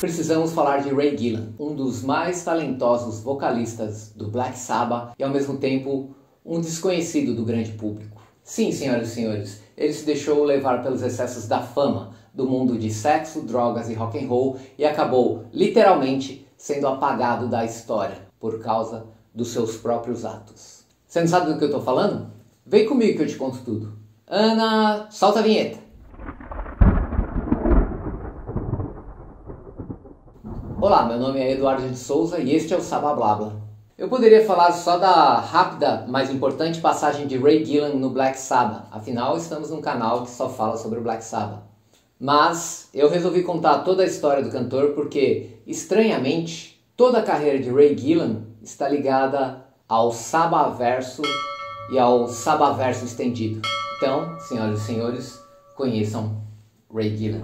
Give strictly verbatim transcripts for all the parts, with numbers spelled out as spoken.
Precisamos falar de Ray Gillan, um dos mais talentosos vocalistas do Black Sabbath e ao mesmo tempo um desconhecido do grande público. Sim, senhoras e senhores, ele se deixou levar pelos excessos da fama, do mundo de sexo, drogas e rock and roll e acabou literalmente sendo apagado da história por causa dos seus próprios atos. Você não sabe do que eu tô falando? Vem comigo que eu te conto tudo. Ana, solta a vinheta! Olá, meu nome é Eduardo de Souza e este é o Sabá Blá Blá. Eu poderia falar só da rápida, mas importante passagem de Ray Gillan no Black Sabbath, afinal estamos num canal que só fala sobre o Black Sabbath. Mas eu resolvi contar toda a história do cantor porque, estranhamente, toda a carreira de Ray Gillan está ligada ao Sabbaverso e ao Sabbaverso estendido. Então, senhoras e senhores, conheçam Ray Gillan.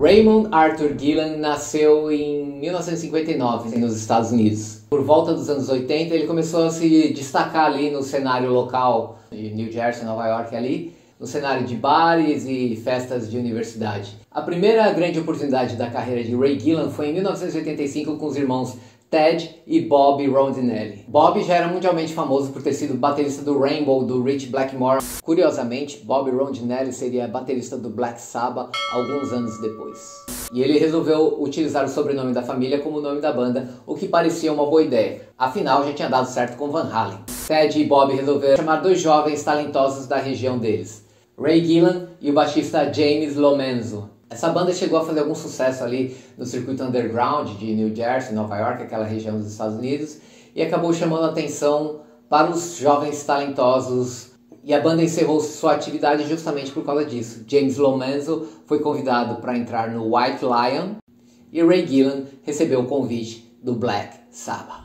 Raymond Arthur Gillan nasceu em mil novecentos e cinquenta e nove nos Estados Unidos. Por volta dos anos oitenta ele começou a se destacar ali no cenário local de New Jersey, Nova York ali, no cenário de bares e festas de universidade. A primeira grande oportunidade da carreira de Ray Gillan foi em mil novecentos e oitenta e cinco com os irmãos Ted e Bob Rondinelli. Bob já era mundialmente famoso por ter sido baterista do Rainbow, do Rich Blackmore. Curiosamente, Bob Rondinelli seria baterista do Black Sabbath alguns anos depois. E ele resolveu utilizar o sobrenome da família como nome da banda, o que parecia uma boa ideia. Afinal, já tinha dado certo com Van Halen. Ted e Bob resolveram chamar dois jovens talentosos da região deles, Ray Gillan e o baixista James Lomenzo. Essa banda chegou a fazer algum sucesso ali no circuito underground de New Jersey, Nova York, aquela região dos Estados Unidos, e acabou chamando a atenção para os jovens talentosos, e a banda encerrou sua atividade justamente por causa disso. James Lomenzo foi convidado para entrar no White Lion e Ray Gillan recebeu o convite do Black Sabbath.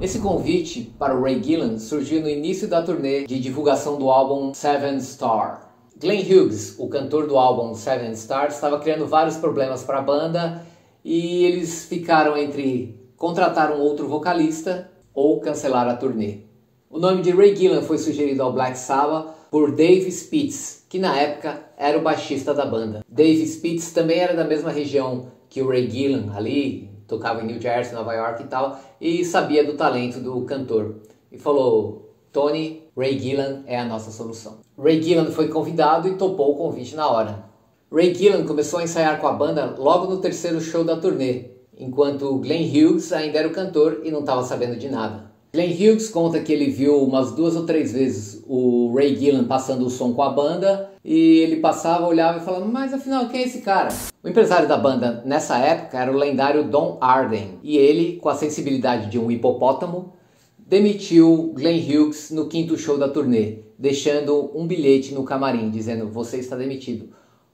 Esse convite para o Ray Gillan surgiu no início da turnê de divulgação do álbum Seven Star. Glenn Hughes, o cantor do álbum Seven Star, estava criando vários problemas para a banda e eles ficaram entre contratar um outro vocalista ou cancelar a turnê. O nome de Ray Gillan foi sugerido ao Black Sabbath por Dave Spitz, que na época era o baixista da banda. Dave Spitz também era da mesma região que o Ray Gillan ali, tocava em New Jersey, Nova York e tal, e sabia do talento do cantor. E falou, Tony, Ray Gillan é a nossa solução. Ray Gillan foi convidado e topou o convite na hora. Ray Gillan começou a ensaiar com a banda logo no terceiro show da turnê, enquanto Glenn Hughes ainda era o cantor e não estava sabendo de nada. Glenn Hughes conta que ele viu umas duas ou três vezes o Ray Gillan passando o som com a banda, e ele passava, olhava e falava, mas afinal, quem é esse cara? O empresário da banda nessa época era o lendário Don Arden, e ele, com a sensibilidade de um hipopótamo, demitiu Glenn Hughes no quinto show da turnê, deixando um bilhete no camarim, dizendo, você está demitido.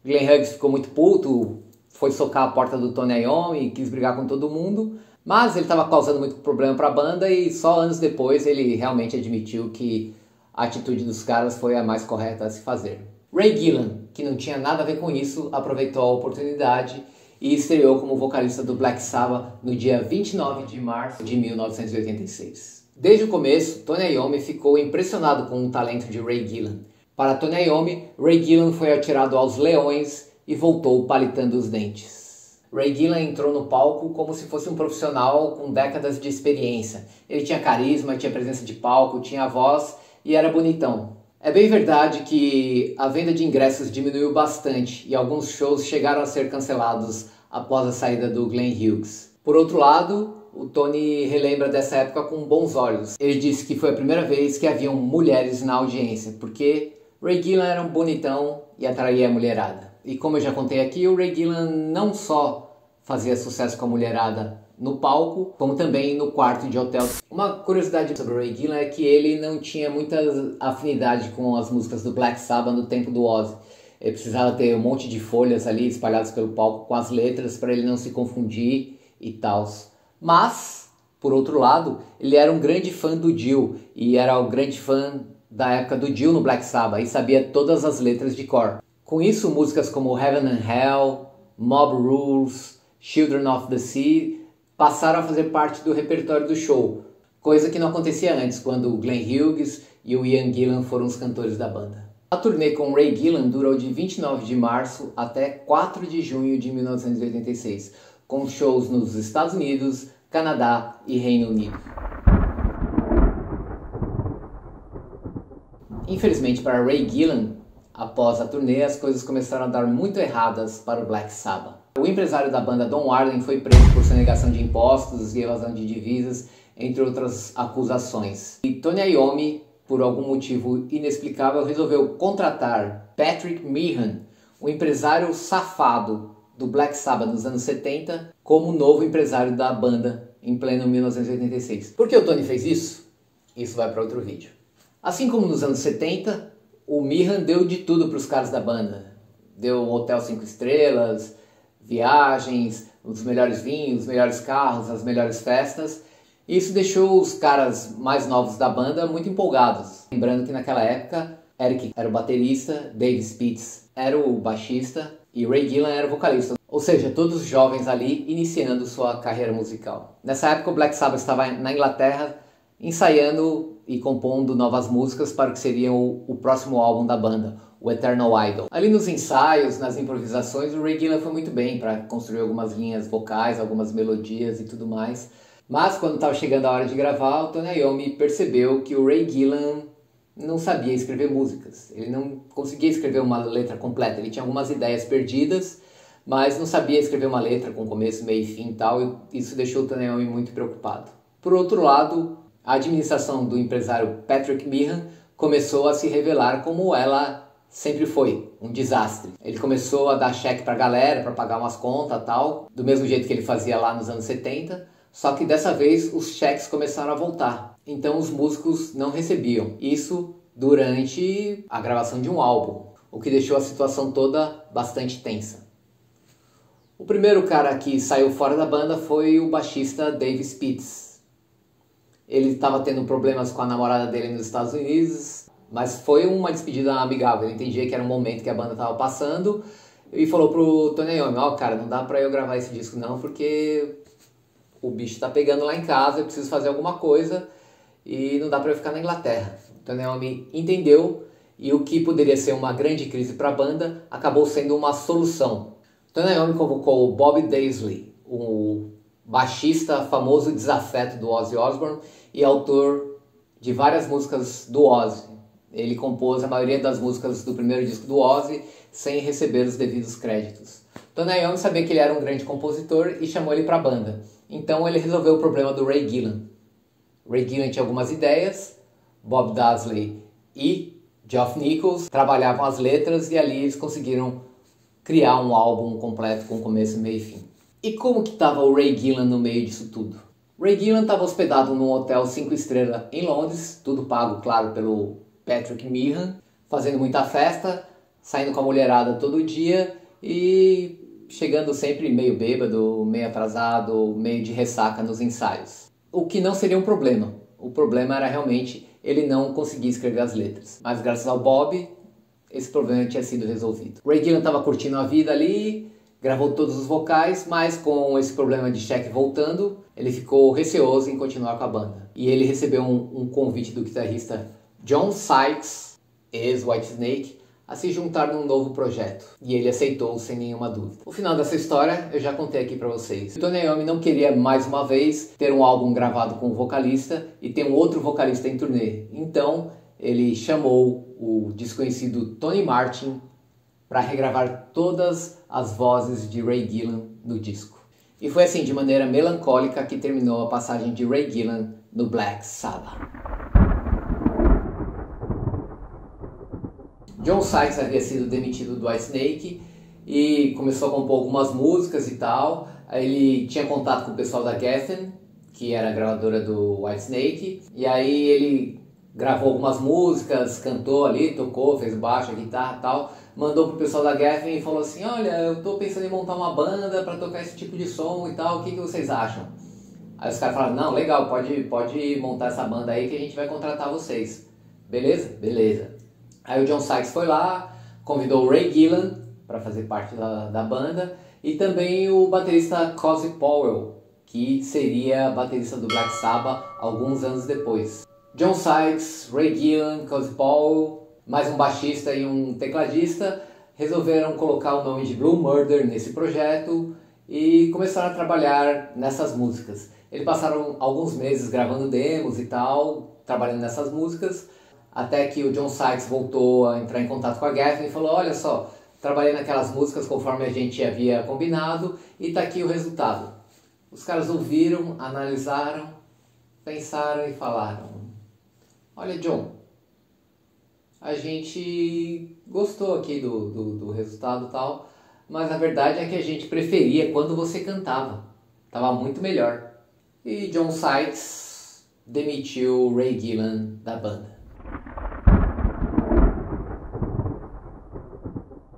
Glenn Hughes ficou muito puto, foi socar a porta do Tony Iommi e quis brigar com todo mundo, mas ele estava causando muito problema para a banda e só anos depois ele realmente admitiu que a atitude dos caras foi a mais correta a se fazer. Ray Gillan, que não tinha nada a ver com isso, aproveitou a oportunidade e estreou como vocalista do Black Sabbath no dia vinte e nove de março de mil novecentos e oitenta e seis. Desde o começo, Tony Iommi ficou impressionado com o talento de Ray Gillan. Para Tony Iommi, Ray Gillan foi atirado aos leões e voltou palitando os dentes. Ray Gillan entrou no palco como se fosse um profissional com décadas de experiência. Ele tinha carisma, tinha presença de palco, tinha voz e era bonitão. É bem verdade que a venda de ingressos diminuiu bastante e alguns shows chegaram a ser cancelados após a saída do Glenn Hughes. Por outro lado, o Tony relembra dessa época com bons olhos. Ele disse que foi a primeira vez que haviam mulheres na audiência, porque Ray Gillan era um bonitão e atraía a mulherada. E como eu já contei aqui, o Ray Gillan não só fazia sucesso com a mulherada no palco, como também no quarto de hotel. Uma curiosidade sobre o Ray Gillan é que ele não tinha muita afinidade com as músicas do Black Sabbath no tempo do Ozzy. Ele precisava ter um monte de folhas ali espalhadas pelo palco com as letras para ele não se confundir e tal. Mas, por outro lado, ele era um grande fã do Dio e era um grande fã da época do Dio no Black Sabbath e sabia todas as letras de cor. Com isso, músicas como Heaven and Hell, Mob Rules, Children of the Sea passaram a fazer parte do repertório do show, coisa que não acontecia antes, quando Glenn Hughes e o Ian Gillan foram os cantores da banda. A turnê com Ray Gillan durou de vinte e nove de março até quatro de junho de mil novecentos e oitenta e seis, com shows nos Estados Unidos, Canadá e Reino Unido. Infelizmente para Ray Gillan, após a turnê, as coisas começaram a dar muito erradas para o Black Sabbath. O empresário da banda, Don Arden, foi preso por sonegação de impostos e evasão de divisas, entre outras acusações. E Tony Iommi, por algum motivo inexplicável, resolveu contratar Patrick Meehan, o empresário safado do Black Sabbath nos anos setenta, como novo empresário da banda em pleno mil novecentos e oitenta e seis. Por que o Tony fez isso? Isso vai para outro vídeo. Assim como nos anos setenta, o Meehan deu de tudo para os caras da banda. Deu um hotel cinco estrelas, viagens, os melhores vinhos, os melhores carros, as melhores festas. Isso deixou os caras mais novos da banda muito empolgados. Lembrando que naquela época, Eric era o baterista, Dave Spitz era o baixista e Ray Gillan era o vocalista. Ou seja, todos jovens ali iniciando sua carreira musical. Nessa época o Black Sabbath estava na Inglaterra ensaiando e compondo novas músicas para o que seria o, o próximo álbum da banda, o Eternal Idol. Ali nos ensaios, nas improvisações, o Ray Gillan foi muito bem para construir algumas linhas vocais, algumas melodias e tudo mais. Mas quando estava chegando a hora de gravar, o Tony Iommi percebeu que o Ray Gillan não sabia escrever músicas. Ele não conseguia escrever uma letra completa, ele tinha algumas ideias perdidas, mas não sabia escrever uma letra com começo, meio e fim e tal, e isso deixou o Tony Iommi muito preocupado. Por outro lado, a administração do empresário Patrick Meehan começou a se revelar como ela sempre foi, um desastre. Ele começou a dar cheque para a galera, para pagar umas contas e tal, do mesmo jeito que ele fazia lá nos anos setenta, só que dessa vez os cheques começaram a voltar, então os músicos não recebiam. Isso durante a gravação de um álbum, o que deixou a situação toda bastante tensa. O primeiro cara que saiu fora da banda foi o baixista Dave Spitz. Ele estava tendo problemas com a namorada dele nos Estados Unidos, mas foi uma despedida amigável. Ele entendia que era um momento que a banda estava passando e falou pro Tony Iommi: ó, cara, não dá pra eu gravar esse disco não, porque o bicho tá pegando lá em casa, eu preciso fazer alguma coisa e não dá pra eu ficar na Inglaterra. Tony Iommi entendeu e o que poderia ser uma grande crise para a banda acabou sendo uma solução. Tony Iommi convocou o Bob Daisley, o baixista famoso desafeto do Ozzy Osbourne e autor de várias músicas do Ozzy. Ele compôs a maioria das músicas do primeiro disco do Ozzy sem receber os devidos créditos. Tony Iommi sabia que ele era um grande compositor e chamou ele para a banda. Então ele resolveu o problema do Ray Gillan. Ray Gillan tinha algumas ideias, Bob Daisley e Geoff Nichols trabalhavam as letras e ali eles conseguiram criar um álbum completo com começo, meio e fim. E como que estava o Ray Gillan no meio disso tudo? Ray Gillan estava hospedado num hotel cinco estrelas em Londres, tudo pago, claro, pelo Patrick Meehan, fazendo muita festa, saindo com a mulherada todo dia e chegando sempre meio bêbado, meio atrasado, meio de ressaca nos ensaios. O que não seria um problema. O problema era realmente ele não conseguir escrever as letras. Mas graças ao Bob, esse problema tinha sido resolvido. Ray Gillan estava curtindo a vida ali, gravou todos os vocais, mas com esse problema de cheque voltando, ele ficou receoso em continuar com a banda. E ele recebeu um, um convite do guitarrista John Sykes, ex-Whitesnake, a se juntar num novo projeto. E ele aceitou sem nenhuma dúvida. O final dessa história eu já contei aqui pra vocês. O Tony Iommi não queria, mais uma vez, ter um álbum gravado com um vocalista e ter um outro vocalista em turnê. Então, ele chamou o desconhecido Tony Martin para regravar todas as vozes de Ray Gillan no disco. E foi assim, de maneira melancólica, que terminou a passagem de Ray Gillan no Black Sabbath. John Sykes havia sido demitido do Whitesnake e começou a compor algumas músicas e tal. Ele tinha contato com o pessoal da Geffen, que era a gravadora do Whitesnake, e aí ele gravou algumas músicas, cantou ali, tocou, fez baixo, guitarra e tal, mandou pro pessoal da Geffen e falou assim: olha, eu tô pensando em montar uma banda para tocar esse tipo de som e tal, o que, que vocês acham? Aí os caras falaram: não, legal, pode, pode montar essa banda aí que a gente vai contratar vocês. Beleza? Beleza. Aí o John Sykes foi lá, convidou o Ray Gillan para fazer parte da, da banda e também o baterista Cozy Powell, que seria baterista do Black Sabbath alguns anos depois. John Sykes, Ray Gillen, Cozy Powell, mais um baixista e um tecladista, resolveram colocar o nome de Blue Murder nesse projeto e começaram a trabalhar nessas músicas. Eles passaram alguns meses gravando demos e tal, trabalhando nessas músicas, até que o John Sykes voltou a entrar em contato com a Geffen e falou: olha só, trabalhei naquelas músicas conforme a gente havia combinado e tá aqui o resultado. Os caras ouviram, analisaram, pensaram e falaram: olha, John, a gente gostou aqui do, do, do resultado e tal, mas a verdade é que a gente preferia quando você cantava, tava muito melhor. E John Sykes demitiu Ray Gillen da banda.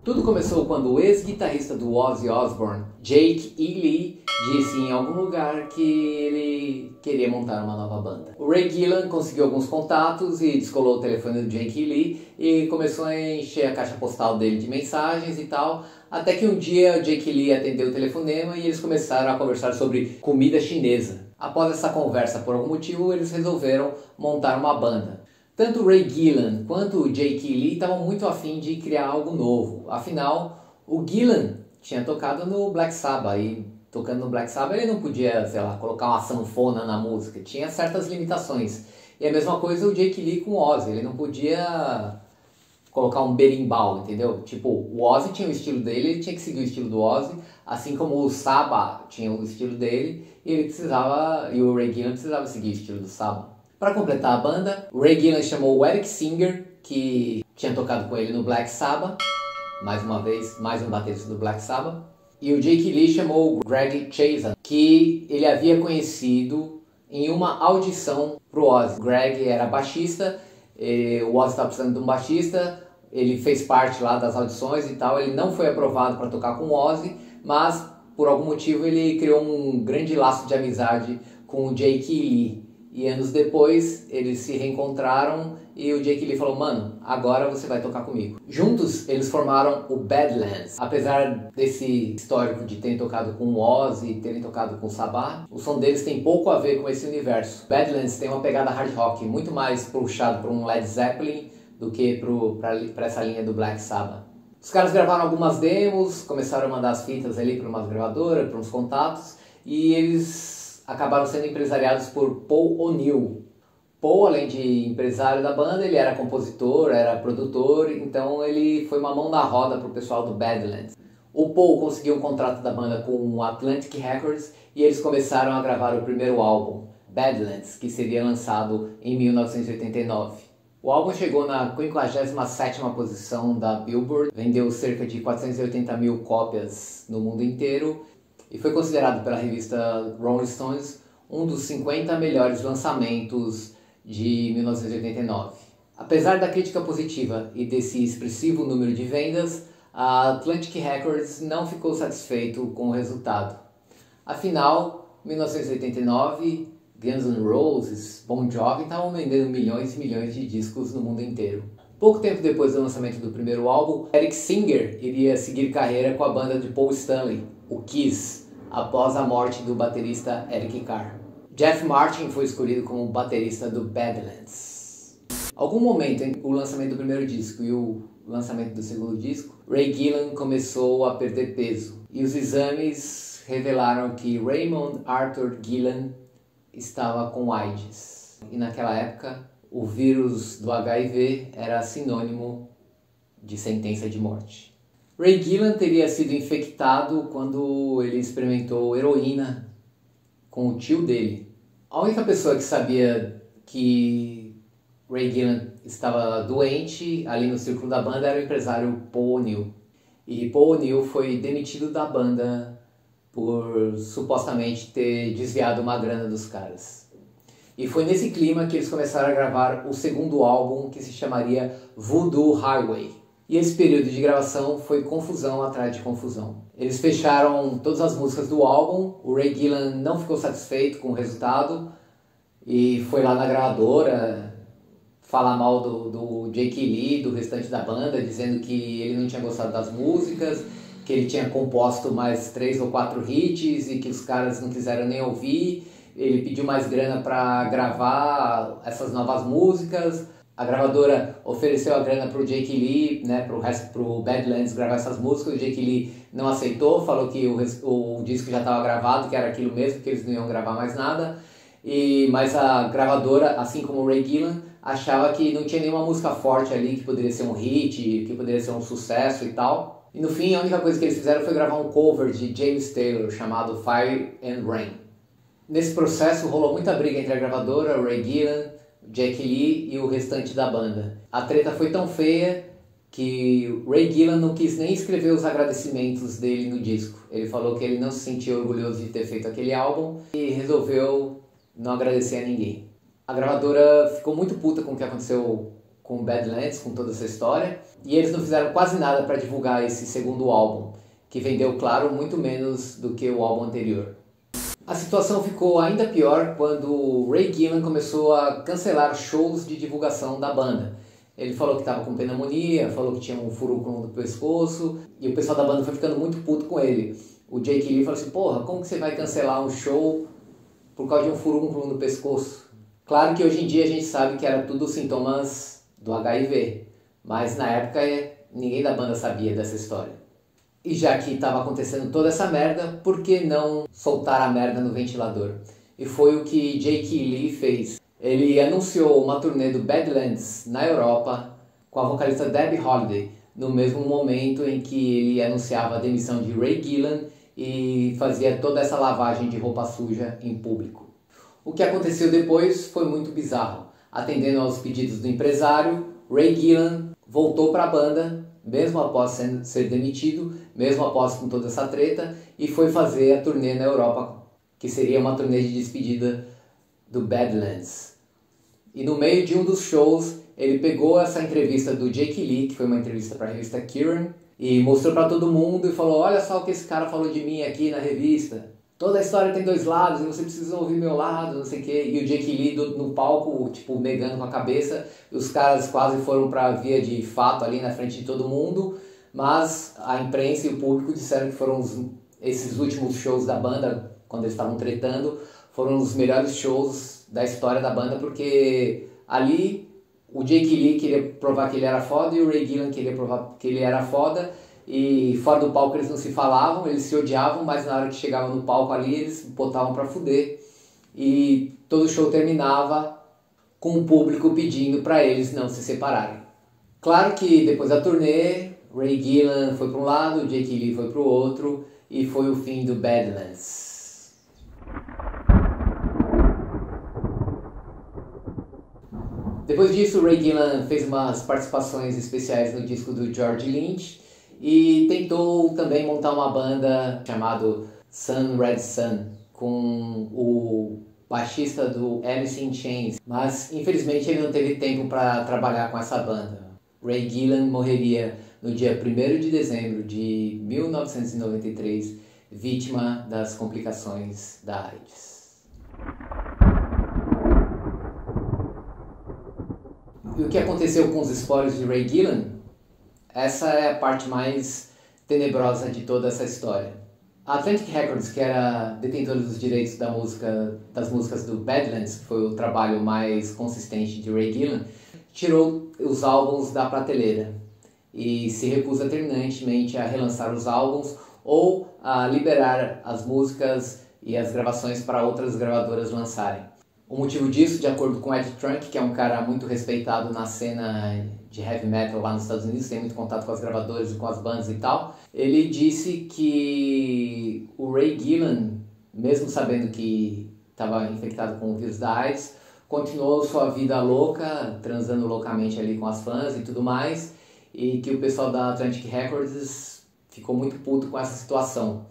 Tudo começou quando o ex-guitarrista do Ozzy Osbourne, Jake E. Lee, disse em algum lugar que ele queria montar uma nova banda. O Ray Gillen conseguiu alguns contatos e descolou o telefone do Jake E. Lee e começou a encher a caixa postal dele de mensagens e tal, até que um dia Jake E. Lee atendeu o telefonema e eles começaram a conversar sobre comida chinesa. Após essa conversa, por algum motivo, eles resolveram montar uma banda. Tanto o Ray Gillen quanto o Jake E. Lee estavam muito afim de criar algo novo. Afinal, o Gillen tinha tocado no Black Sabbath e tocando no Black Sabbath ele não podia, sei lá, colocar uma sanfona na música. Tinha certas limitações. E a mesma coisa o Jake E. Lee com o Ozzy. Ele não podia colocar um berimbau, entendeu? Tipo, o Ozzy tinha o estilo dele, ele tinha que seguir o estilo do Ozzy, assim como o Sabbath tinha o estilo dele e ele precisava, e o Ray Gillen precisava seguir o estilo do Sabbath. Para completar a banda, o Ray Gillen chamou o Eric Singer, que tinha tocado com ele no Black Sabbath, mais uma vez, mais um baterista do Black Sabbath, e o Jake E. Lee chamou o Greg Chazen, que ele havia conhecido em uma audição pro Ozzy. O Greg era baixista, o Ozzy estava precisando de um baixista, ele fez parte lá das audições e tal, ele não foi aprovado para tocar com o Ozzy, mas por algum motivo ele criou um grande laço de amizade com o Jake E. Lee. E anos depois, eles se reencontraram e o Jake E. Lee falou: mano, agora você vai tocar comigo. Juntos, eles formaram o Badlands. Apesar desse histórico de terem tocado com o Ozzy e terem tocado com o Sabbath, o som deles tem pouco a ver com esse universo. Badlands tem uma pegada hard rock, muito mais puxado para um Led Zeppelin do que para essa linha do Black Sabbath. Os caras gravaram algumas demos, começaram a mandar as fitas ali para umas gravadoras, para uns contatos, e eles acabaram sendo empresariados por Paul O'Neill. Paul, além de empresário da banda, ele era compositor, era produtor, então ele foi uma mão na roda para o pessoal do Badlands. O Paul conseguiu um contrato da banda com o Atlantic Records e eles começaram a gravar o primeiro álbum, Badlands, que seria lançado em mil novecentos e oitenta e nove. O álbum chegou na quinquagésima sétima posição da Billboard, vendeu cerca de quatrocentas e oitenta mil cópias no mundo inteiro, e foi considerado pela revista Rolling Stones um dos cinquenta melhores lançamentos de mil novecentos e oitenta e nove. Apesar da crítica positiva e desse expressivo número de vendas, a Atlantic Records não ficou satisfeito com o resultado. Afinal, mil novecentos e oitenta e nove, Guns N' Roses, Bon Jovi estavam vendendo milhões e milhões de discos no mundo inteiro. Pouco tempo depois do lançamento do primeiro álbum, Eric Singer iria seguir carreira com a banda de Paul Stanley, o Kiss, após a morte do baterista Eric Carr. Jeff Martin foi escolhido como baterista do Badlands. Algum momento entre o lançamento do primeiro disco e o lançamento do segundo disco, Ray Gillen começou a perder peso e os exames revelaram que Raymond Arthur Gillen estava com AIDS. E naquela época, o vírus do H I V era sinônimo de sentença de morte. Ray Gillen teria sido infectado quando ele experimentou heroína com o tio dele. A única pessoa que sabia que Ray Gillen estava doente ali no círculo da banda era o empresário Paul O'Neill. E Paul O'Neill foi demitido da banda por supostamente ter desviado uma grana dos caras. E foi nesse clima que eles começaram a gravar o segundo álbum, que se chamaria Voodoo Highway. E esse período de gravação foi confusão atrás de confusão. Eles fecharam todas as músicas do álbum, o Ray Gillen não ficou satisfeito com o resultado e foi lá na gravadora falar mal do, do Jake E. Lee, do restante da banda, dizendo que ele não tinha gostado das músicas, que ele tinha composto mais três ou quatro hits e que os caras não quiseram nem ouvir, ele pediu mais grana para gravar essas novas músicas. A gravadora ofereceu a grana para o Jake Lee, né, para o resto, para o Badlands gravar essas músicas. O Jake Lee não aceitou, falou que o, o disco já estava gravado, que era aquilo mesmo, que eles não iam gravar mais nada. E, mas a gravadora, assim como o Ray Gillan, achava que não tinha nenhuma música forte ali que poderia ser um hit, que poderia ser um sucesso e tal. E no fim, a única coisa que eles fizeram foi gravar um cover de James Taylor, chamado Fire and Rain. Nesse processo rolou muita briga entre a gravadora, o Ray Gillan, Jake Lee e o restante da banda. A treta foi tão feia que Ray Gillan não quis nem escrever os agradecimentos dele no disco. Ele falou que ele não se sentia orgulhoso de ter feito aquele álbum e resolveu não agradecer a ninguém. A gravadora ficou muito puta com o que aconteceu com o Badlands, com toda essa história, e eles não fizeram quase nada para divulgar esse segundo álbum, que vendeu, claro, muito menos do que o álbum anterior. A situação ficou ainda pior quando Ray Gillan começou a cancelar shows de divulgação da banda. Ele falou que estava com pneumonia, falou que tinha um furúnculo no pescoço, e o pessoal da banda foi ficando muito puto com ele. O Jake Lee falou assim: porra, como que você vai cancelar um show por causa de um furúnculo no pescoço? Claro que hoje em dia a gente sabe que era tudo sintomas do agá i vê, mas na época ninguém da banda sabia dessa história. E já que estava acontecendo toda essa merda, por que não soltar a merda no ventilador? E foi o que Jake Lee fez. Ele anunciou uma turnê do Badlands na Europa com a vocalista Debbie Holiday, no mesmo momento em que ele anunciava a demissão de Ray Gillan e fazia toda essa lavagem de roupa suja em público. O que aconteceu depois foi muito bizarro. Atendendo aos pedidos do empresário, Ray Gillan voltou para a banda, mesmo após sendo, ser demitido, mesmo após com toda essa treta, e foi fazer a turnê na Europa, que seria uma turnê de despedida do Badlands. E no meio de um dos shows, ele pegou essa entrevista do Jake Lee, que foi uma entrevista para a revista Kerrang, e mostrou para todo mundo e falou: olha só o que esse cara falou de mim aqui na revista. Toda a história tem dois lados, e você precisa ouvir meu lado, não sei o quê. E o Jake Lee do, no palco, tipo, negando com a cabeça. E os caras quase foram pra via de fato ali na frente de todo mundo. Mas a imprensa e o público disseram que foram os, esses últimos shows da banda, quando eles estavam tretando, foram os melhores shows da história da banda, porque ali o Jake Lee queria provar que ele era foda e o Ray Gillan queria provar que ele era foda. E fora do palco eles não se falavam, eles se odiavam, mas na hora que chegavam no palco ali eles botavam pra fuder. E todo show terminava com o público pedindo pra eles não se separarem. Claro que depois da turnê, Ray Gillan foi pra um lado, Jake Lee foi pro outro, e foi o fim do Badlands. Depois disso, Ray Gillan fez umas participações especiais no disco do George Lynch, e tentou também montar uma banda chamada Sun Red Sun, com o baixista do Alice in Chains. Mas infelizmente ele não teve tempo para trabalhar com essa banda. Ray Gillan morreria no dia primeiro de dezembro de mil novecentos e noventa e três, vítima das complicações da AIDS. E o que aconteceu com os espólios de Ray Gillan? Essa é a parte mais tenebrosa de toda essa história. A Atlantic Records, que era detentora dos direitos da música, das músicas do Badlands, que foi o trabalho mais consistente de Ray Gillan, tirou os álbuns da prateleira e se recusa terminantemente a relançar os álbuns ou a liberar as músicas e as gravações para outras gravadoras lançarem. O motivo disso, de acordo com Ed Trunk, que é um cara muito respeitado na cena de heavy metal lá nos Estados Unidos, tem muito contato com as gravadoras e com as bandas e tal, ele disse que o Ray Gillan, mesmo sabendo que estava infectado com o vírus da AIDS, continuou sua vida louca, transando loucamente ali com as fãs e tudo mais, e que o pessoal da Atlantic Records ficou muito puto com essa situação.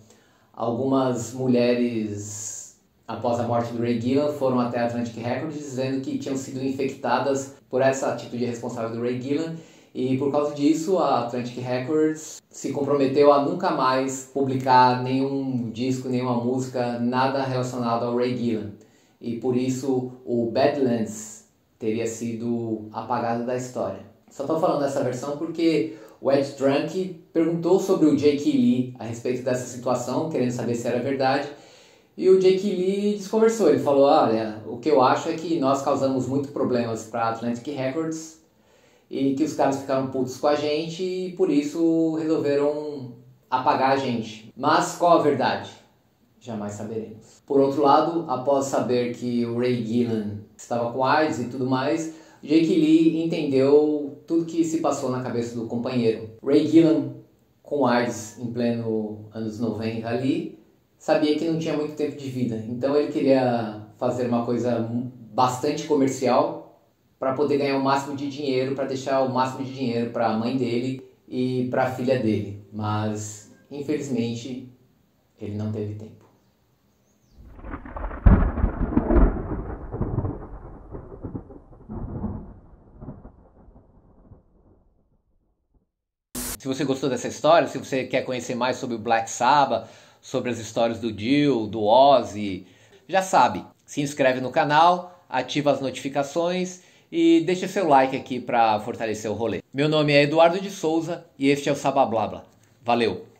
Algumas mulheres, após a morte do Ray Gillan, foram até a Atlantic Records dizendo que tinham sido infectadas por essa atitude irresponsável do Ray Gillan, e por causa disso a Atlantic Records se comprometeu a nunca mais publicar nenhum disco, nenhuma música, nada relacionado ao Ray Gillan, e por isso o Badlands teria sido apagado da história. Só estou falando dessa versão porque o Ed Drunk perguntou sobre o Jake Lee a respeito dessa situação, querendo saber se era verdade, E o Jake Lee desconversou, ele falou, olha, o que eu acho é que nós causamos muitos problemas para Atlantic Records e que os caras ficaram putos com a gente e por isso resolveram apagar a gente. Mas qual a verdade? Jamais saberemos. Por outro lado, após saber que o Ray Gillen estava com AIDS e tudo mais, Jake Lee entendeu tudo que se passou na cabeça do companheiro. Ray Gillen, com AIDS em pleno anos noventa ali, sabia que não tinha muito tempo de vida, então ele queria fazer uma coisa bastante comercial para poder ganhar o máximo de dinheiro, para deixar o máximo de dinheiro para a mãe dele e para a filha dele, mas infelizmente ele não teve tempo. Se você gostou dessa história, se você quer conhecer mais sobre o Black Sabbath, sobre as histórias do Dio, do Ozzy, já sabe, se inscreve no canal, ativa as notificações e deixa seu like aqui para fortalecer o rolê. Meu nome é Eduardo de Souza e este é o Sabablabla. Valeu!